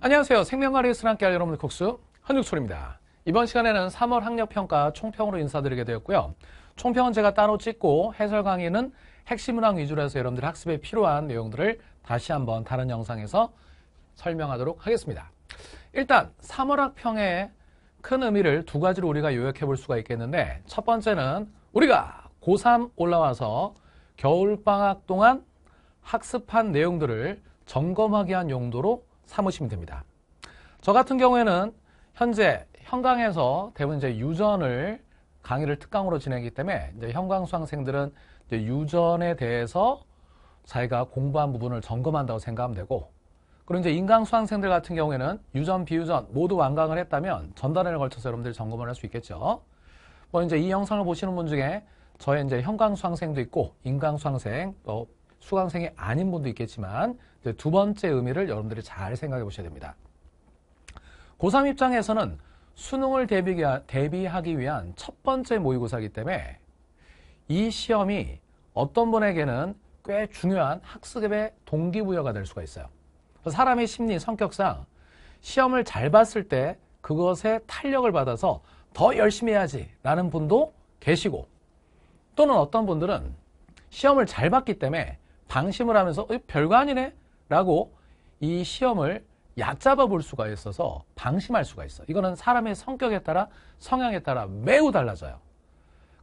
안녕하세요. 생명과 리스랑 함께할 여러분의 국수 한육철입니다. 이번 시간에는 3월 학력평가 총평으로 인사드리게 되었고요. 총평은 제가 따로 찍고 해설 강의는 핵심 문항 위주로 해서 여러분들의 학습에 필요한 내용들을 다시 한번 다른 영상에서 설명하도록 하겠습니다. 일단 3월 학평의 큰 의미를 두 가지로 우리가 요약해 볼 수가 있겠는데, 첫 번째는 우리가 고3 올라와서 겨울방학 동안 학습한 내용들을 점검하기 한 용도로 삼으시면 됩니다. 저 같은 경우에는 현재 현강에서 대부분 이제 유전을 강의를 특강으로 진행하기 때문에 이제 현강 수강생들은 이제 유전에 대해서 자기가 공부한 부분을 점검한다고 생각하면 되고, 그리고 이제 인강 수강생들 같은 경우에는 유전, 비유전 모두 완강을 했다면 전단회를 걸쳐서 여러분들이 점검을 할 수 있겠죠. 뭐 이제 이 영상을 보시는 분 중에 저의 이제 현강 수강생도 있고 인강 수강생, 또 수강생이 아닌 분도 있겠지만 이제 두 번째 의미를 여러분들이 잘 생각해 보셔야 됩니다. 고3 입장에서는 수능을 대비하기 위한 첫 번째 모의고사이기 때문에 이 시험이 어떤 분에게는 꽤 중요한 학습의 동기부여가 될 수가 있어요. 사람의 심리, 성격상 시험을 잘 봤을 때 그것에 탄력을 받아서 더 열심히 해야지 라는 분도 계시고, 또는 어떤 분들은 시험을 잘 봤기 때문에 방심을 하면서 별거 아니네 라고 이 시험을 얕잡아 볼 수가 있어서 방심할 수가 있어. 이거는 사람의 성격에 따라, 성향에 따라 매우 달라져요.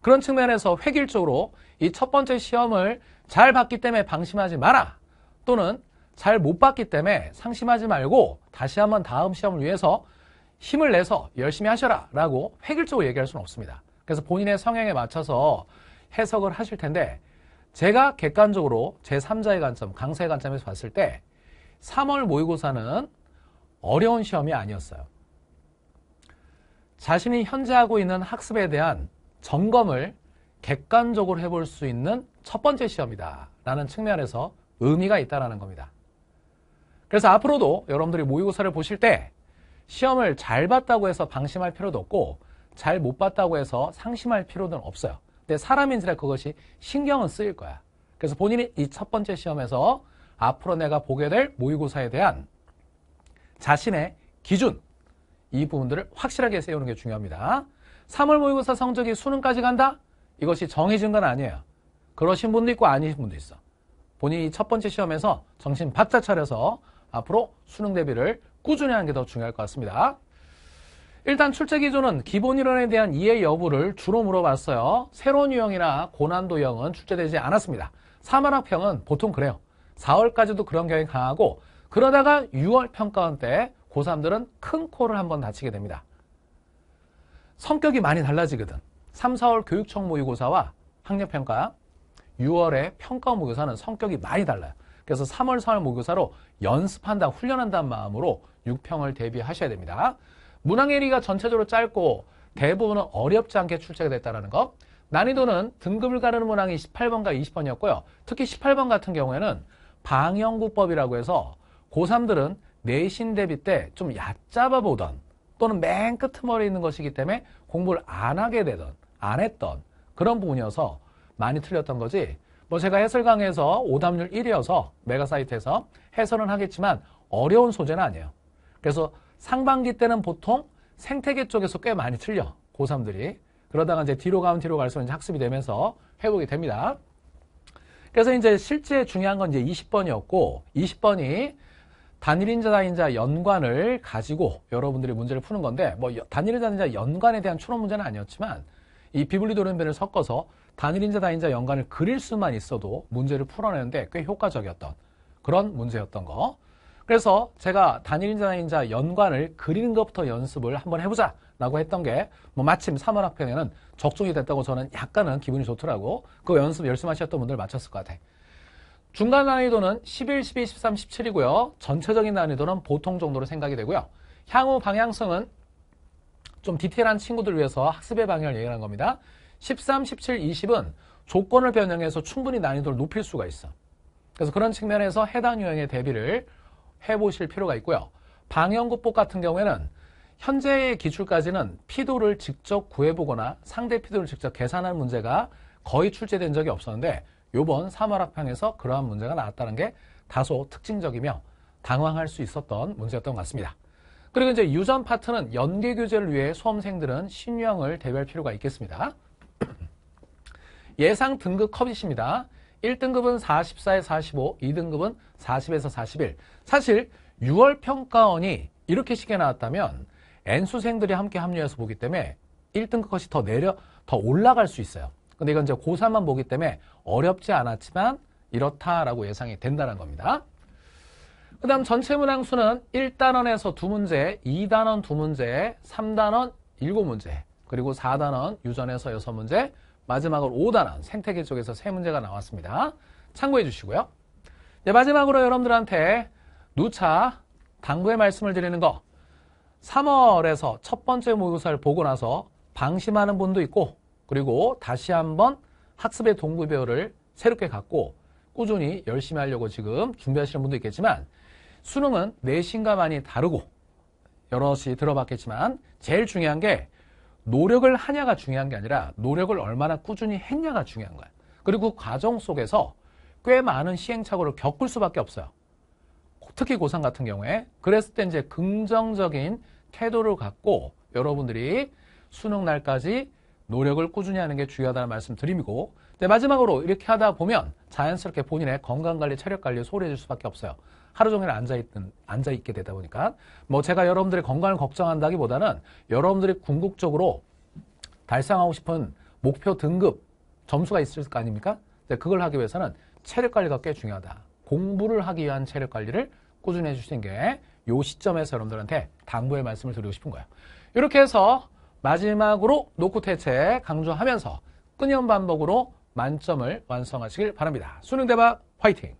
그런 측면에서 획일적으로 이 첫 번째 시험을 잘 봤기 때문에 방심하지 마라, 또는 잘 못 봤기 때문에 상심하지 말고 다시 한번 다음 시험을 위해서 힘을 내서 열심히 하셔라 라고 획일적으로 얘기할 수는 없습니다. 그래서 본인의 성향에 맞춰서 해석을 하실 텐데, 제가 객관적으로 제3자의 관점, 강사의 관점에서 봤을 때 3월 모의고사는 어려운 시험이 아니었어요. 자신이 현재 하고 있는 학습에 대한 점검을 객관적으로 해볼 수 있는 첫 번째 시험이다 라는 측면에서 의미가 있다는 겁니다. 그래서 앞으로도 여러분들이 모의고사를 보실 때 시험을 잘 봤다고 해서 방심할 필요도 없고 잘 못 봤다고 해서 상심할 필요는 없어요. 근데 사람인지라 그것이 신경은 쓰일 거야. 그래서 본인이 이 첫 번째 시험에서 앞으로 내가 보게 될 모의고사에 대한 자신의 기준, 이 부분들을 확실하게 세우는 게 중요합니다. 3월 모의고사 성적이 수능까지 간다? 이것이 정해진 건 아니에요. 그러신 분도 있고 아니신 분도 있어. 본인이 첫 번째 시험에서 정신 바짝 차려서 앞으로 수능 대비를 꾸준히 하는 게 더 중요할 것 같습니다. 일단 출제 기준은 기본 이론에 대한 이해 여부를 주로 물어봤어요. 새로운 유형이나 고난도 유형은 출제되지 않았습니다. 3월 학평은 보통 그래요. 4월까지도 그런 경향이 강하고, 그러다가 6월 평가원 때 고3들은 큰 코를 한번 다치게 됩니다. 성격이 많이 달라지거든. 3, 4월 교육청 모의고사와 학력평가, 6월에 평가원 모의고사는 성격이 많이 달라요. 그래서 3월, 4월 모의고사로 연습한다, 훈련한다는 마음으로 6평을 대비하셔야 됩니다. 문항의 길이가 전체적으로 짧고 대부분은 어렵지 않게 출제가 됐다는 것. 난이도는 등급을 가르는 문항이 18번과 20번이었고요. 특히 18번 같은 경우에는 방영구법이라고 해서 고3들은 내신 대비 때 좀 얕잡아 보던, 또는 맨 끝머리에 있는 것이기 때문에 공부를 안 하게 되던, 안 했던 그런 부분이어서 많이 틀렸던 거지. 뭐 제가 해설 강의에서 오답률 1위여서 메가 사이트에서 해설은 하겠지만 어려운 소재는 아니에요. 그래서 상반기 때는 보통 생태계 쪽에서 꽤 많이 틀려, 고3들이. 그러다가 이제 뒤로 갈수록 이제 학습이 되면서 회복이 됩니다. 그래서 이제 실제 중요한 건 이제 20번이었고, 20번이 단일인자, 다인자 연관을 가지고 여러분들이 문제를 푸는 건데, 뭐 단일인자, 다인자 연관에 대한 추론 문제는 아니었지만 이 비분리 돌연변을 섞어서 단일인자, 다인자 연관을 그릴 수만 있어도 문제를 풀어내는데 꽤 효과적이었던 그런 문제였던 거. 그래서 제가 단일인자, 다인자 연관을 그리는 것부터 연습을 한번 해보자 라고 했던 게 뭐 마침 3월 학평에는 적중이 됐다고 저는 약간은 기분이 좋더라고. 그 연습 열심히 하셨던 분들 맞췄을 것 같아. 중간 난이도는 11, 12, 13, 17이고요. 전체적인 난이도는 보통 정도로 생각이 되고요. 향후 방향성은 좀 디테일한 친구들 위해서 학습의 방향을 얘기하는 겁니다. 13, 17, 20은 조건을 변형해서 충분히 난이도를 높일 수가 있어. 그래서 그런 측면에서 해당 유형의 대비를 해보실 필요가 있고요. 방영구법 같은 경우에는 현재의 기출까지는 피도를 직접 구해보거나 상대 피도를 직접 계산하는 문제가 거의 출제된 적이 없었는데, 요번 3월 학평에서 그러한 문제가 나왔다는 게 다소 특징적이며 당황할 수 있었던 문제였던 것 같습니다. 그리고 이제 유전 파트는 연계 교재를 위해 수험생들은 신유형을 대비할 필요가 있겠습니다. 예상 등급 컵이십니다. 1등급은 44에 45, 2등급은 40에서 41. 사실 6월 평가원이 이렇게 쉽게 나왔다면 N수생들이 함께 합류해서 보기 때문에 1등급 컷이 더 올라갈 수 있어요. 근데 이건 이제 고3만 보기 때문에 어렵지 않았지만 이렇다라고 예상이 된다는 겁니다. 그 다음 전체 문항수는 1단원에서 2문제, 2단원 2문제, 3단원 7문제, 그리고 4단원 유전에서 6문제, 마지막으로 5단원 생태계 쪽에서 3문제가 나왔습니다. 참고해 주시고요. 네, 마지막으로 여러분들한테 누차 당부의 말씀을 드리는 거, 3월에서 첫 번째 모의고사를 보고 나서 방심하는 분도 있고, 그리고 다시 한번 학습의 동기부여를 새롭게 갖고 꾸준히 열심히 하려고 지금 준비하시는 분도 있겠지만, 수능은 내신과 많이 다르고 여럿이 들어봤겠지만 제일 중요한 게 노력을 하냐가 중요한 게 아니라 노력을 얼마나 꾸준히 했냐가 중요한 거야. 그리고 과정 속에서 꽤 많은 시행착오를 겪을 수밖에 없어요. 특히 고3 같은 경우에. 그랬을 때 이제 긍정적인 태도를 갖고 여러분들이 수능 날까지 노력을 꾸준히 하는 게 중요하다는 말씀드리고, 네, 마지막으로 이렇게 하다 보면 자연스럽게 본인의 건강관리, 체력관리에 소홀해질 수밖에 없어요. 하루 종일 앉아있게 되다 보니까. 뭐 제가 여러분들의 건강을 걱정한다기보다는 여러분들이 궁극적으로 달성하고 싶은 목표 등급, 점수가 있을 거 아닙니까? 네, 그걸 하기 위해서는 체력관리가 꽤 중요하다. 공부를 하기 위한 체력관리를 꾸준히 해주시는 게 이 시점에서 여러분들한테 당부의 말씀을 드리고 싶은 거예요. 이렇게 해서 마지막으로 노코테체 강조하면서 끊임반복으로 만점을 완성하시길 바랍니다. 수능 대박 화이팅!